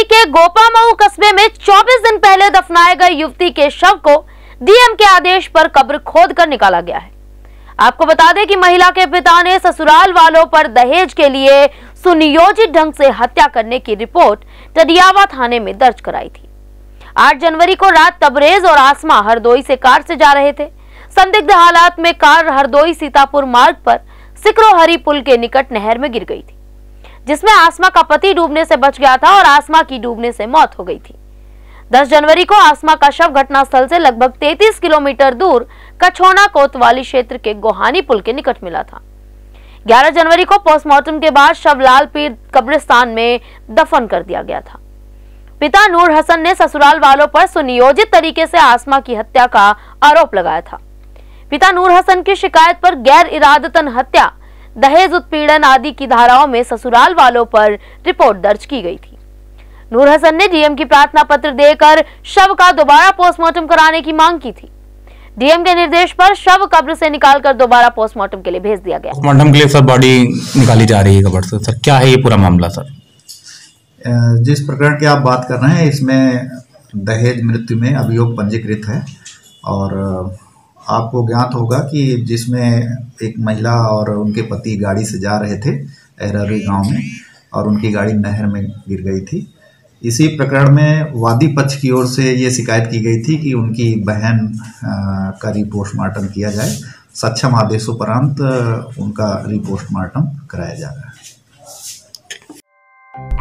सिक्रोहरी के गोपामऊ कस्बे में 24 दिन पहले दफनाए गए युवती के शव को डीएम के आदेश पर कब्र खोद कर निकाला गया है। आपको बता दें कि महिला के पिता ने ससुराल वालों पर दहेज के लिए सुनियोजित ढंग से हत्या करने की रिपोर्ट टडियावा थाने में दर्ज कराई थी। 8 जनवरी को रात तबरेज और आसमा हरदोई से कार से जा रहे थे। संदिग्ध हालात में कार हरदोई सीतापुर मार्ग पर सिक्रोहरी पुल के निकट नहर में गिर गई थी, जिसमें आसमा का पति डूबने से बच गया था और आसमा की डूबने से मौत हो गई थी। 10 जनवरी को आसमा का शव घटनास्थल से लगभग 33 किलोमीटर दूर कछुना कोतवाली क्षेत्र के गोहानी पुल के निकट मिला था। 11 जनवरी को पोस्टमार्टम के बाद शव लाल पीर कब्रिस्तान में दफन कर दिया गया था। पिता नूरहसन ने ससुराल वालों पर सुनियोजित तरीके से आसमा की हत्या का आरोप लगाया था। पिता नूरहसन की शिकायत पर गैर इरादतन हत्या, दहेज उत्पीड़न आदि की धाराओं में ससुराल वालों पर रिपोर्ट दर्ज की गई थी। नूरहसन ने डीएम की प्रार्थना पत्र देकर शव का दोबारा पोस्टमार्टम कराने की मांग की थी। डीएम के निर्देश पर शव कब्र से निकालकर दोबारा पोस्टमार्टम के लिए भेज दिया गया। पोस्टमार्टम के लिए सर बॉडी निकाली जा रही है कब्र से। सर क्या है ये पूरा मामला? सर जिस प्रकरण की आप बात कर रहे हैं इसमें दहेज मृत्यु में अभियोग पंजीकृत है और आपको ज्ञात होगा कि जिसमें एक महिला और उनके पति गाड़ी से जा रहे थे एररवी गांव में और उनकी गाड़ी नहर में गिर गई थी। इसी प्रकरण में वादी पक्ष की ओर से ये शिकायत की गई थी कि उनकी बहन का रिपोस्टमार्टम किया जाए। सक्षम आदेशोपरांत उनका रिपोस्टमार्टम कराया जा रहा है।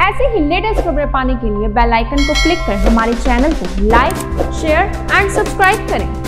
ऐसे ही लेटेस्ट खबरें पाने के लिए बेल आइकन को क्लिक कर हमारे चैनल को लाइक, शेयर एंड सब्सक्राइब करें।